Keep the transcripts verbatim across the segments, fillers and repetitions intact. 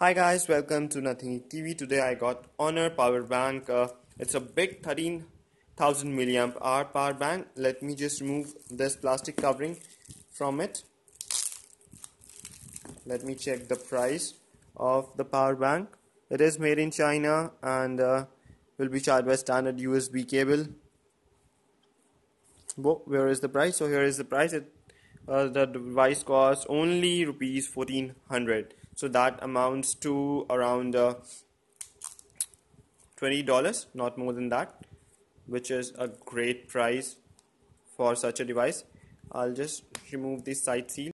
Hi guys, welcome to Nothing T V. Today I got Honor power bank. Uh, it's a big thirteen thousand milliamp hour power bank. Let me just remove this plastic covering from it. Let me check the price of the power bank. It is made in China and uh, will be charged by standard U S B cable. Whoa, where is the price? So here is the price. It, uh, the device costs only rupees fourteen hundred. So that amounts to around uh, twenty dollars, not more than that, which is a great price for such a device. I'll just remove this side seal.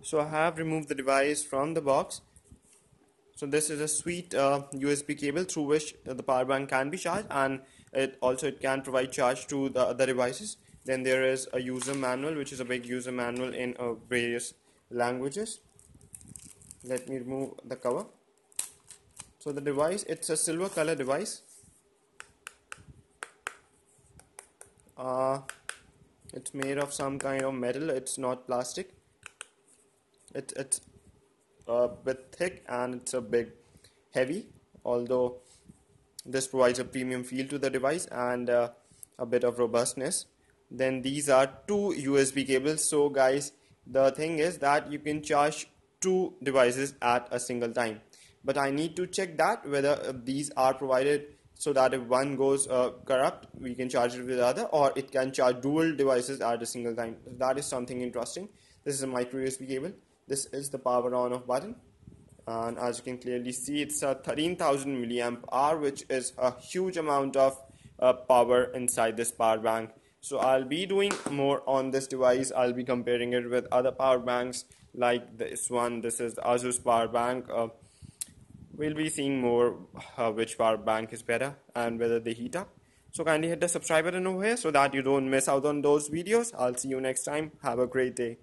So I have removed the device from the box. So this is a sweet uh, U S B cable through which the power bank can be charged, and it also it can provide charge to the other devices. Then there is a user manual, which is a big user manual in uh, various languages. Let me remove the cover. So the device, it's a silver color device. Uh, it's made of some kind of metal. It's not plastic. It, it's a bit thick and it's a bit heavy, although this provides a premium feel to the device and uh, a bit of robustness. Then these are two U S B cables. So guys, the thing is that you can charge two devices at a single time, but I need to check that whether uh, these are provided, so that if one goes uh, corrupt, we can charge it with the other, or it can charge dual devices at a single time. That is something interesting. This is a micro U S B cable. This is the power on off button, and as you can clearly see, it's a thirteen thousand milliamp hour, which is a huge amount of uh, power inside this power bank. So I'll be doing more on this device. I'll be comparing it with other power banks like this one. This is the Asus power bank. Uh, we'll be seeing more uh, which power bank is better and whether they heat up. So kindly hit the subscribe button over here so that you don't miss out on those videos. I'll see you next time. Have a great day.